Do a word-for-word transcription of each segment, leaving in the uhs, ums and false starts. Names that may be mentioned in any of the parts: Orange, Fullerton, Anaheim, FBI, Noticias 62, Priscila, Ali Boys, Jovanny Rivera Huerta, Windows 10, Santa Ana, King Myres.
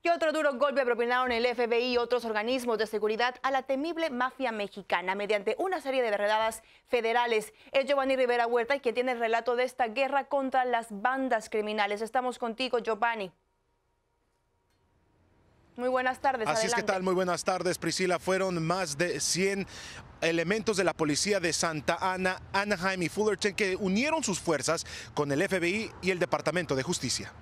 Y otro duro golpe propinaron el F B I y otros organismos de seguridad a la temible mafia mexicana mediante una serie de redadas federales. Es Jovanny Rivera Huerta quien tiene el relato de esta guerra contra las bandas criminales. Estamos contigo, Jovanny. Muy buenas tardes. Así es, ¿qué tal? Muy buenas tardes, Priscila. Fueron más de cien elementos de la policía de Santa Ana, Anaheim y Fullerton que unieron sus fuerzas con el F B I y el Departamento de Justicia.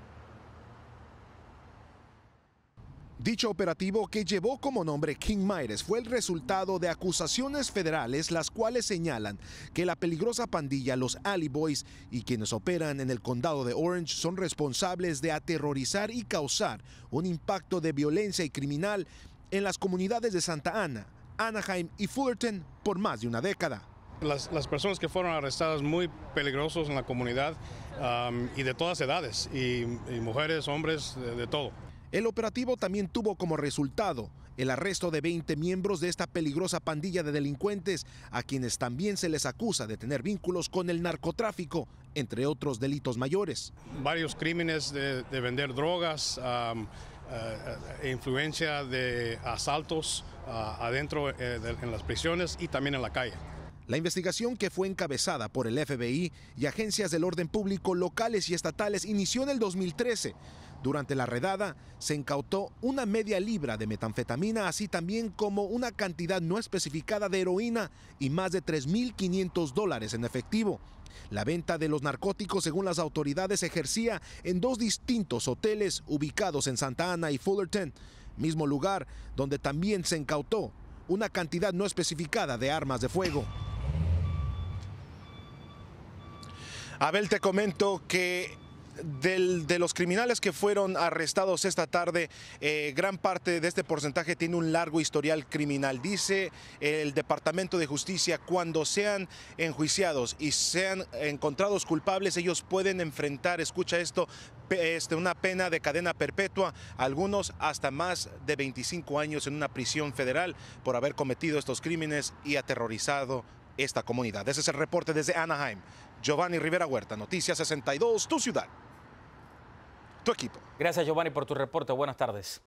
Dicho operativo, que llevó como nombre King Myres, fue el resultado de acusaciones federales, las cuales señalan que la peligrosa pandilla, los Ali Boys, y quienes operan en el condado de Orange, son responsables de aterrorizar y causar un impacto de violencia y criminal en las comunidades de Santa Ana, Anaheim y Fullerton por más de una década. Las, las personas que fueron arrestadas muy peligrosos en la comunidad um, y de todas edades, y, y mujeres, hombres, de, de todo. El operativo también tuvo como resultado el arresto de veinte miembros de esta peligrosa pandilla de delincuentes, a quienes también se les acusa de tener vínculos con el narcotráfico, entre otros delitos mayores. Varios crímenes de, de vender drogas, um, uh, influencia de asaltos uh, adentro uh, de, en las prisiones y también en la calle. La investigación, que fue encabezada por el F B I y agencias del orden público locales y estatales, inició en el dos mil trece. Durante la redada se incautó una media libra de metanfetamina, así también como una cantidad no especificada de heroína y más de tres mil quinientos dólares en efectivo. La venta de los narcóticos, según las autoridades, se ejercía en dos distintos hoteles ubicados en Santa Ana y Fullerton, mismo lugar donde también se incautó una cantidad no especificada de armas de fuego. Abel, te comento que del, de los criminales que fueron arrestados esta tarde, eh, gran parte de este porcentaje tiene un largo historial criminal. Dice el Departamento de Justicia, cuando sean enjuiciados y sean encontrados culpables, ellos pueden enfrentar, escucha esto, este, una pena de cadena perpetua, algunos hasta más de veinticinco años en una prisión federal por haber cometido estos crímenes y aterrorizado esta comunidad. Ese es el reporte desde Anaheim. Jovanny Rivera Huerta, Noticias sesenta y dos, tu ciudad, tu equipo. Gracias, Jovanny, por tu reporte. Buenas tardes.